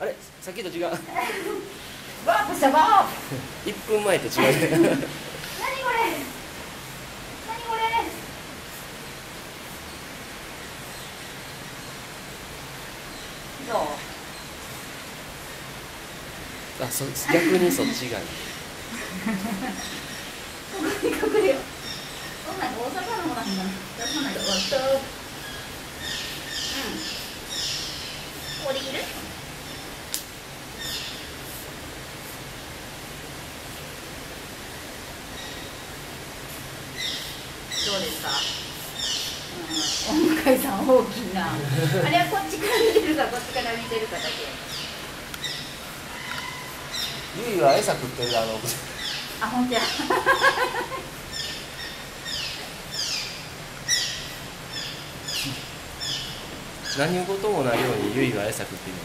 あれさっきと違う。ワープしたワープ。1分前と違う。何これ？何これ？どう？あ、そ逆にそっちがいい。ここに隠れよ。こんなん大阪のもなんだ。出さないと終わった。うん。これいる？どうですか、うん、大向さん大きいなあれはこっちから見てるかこっちから見てるかだけ。ゆいは餌食ってる。あ、ほんとや。何事もないようにゆいは餌食ってる。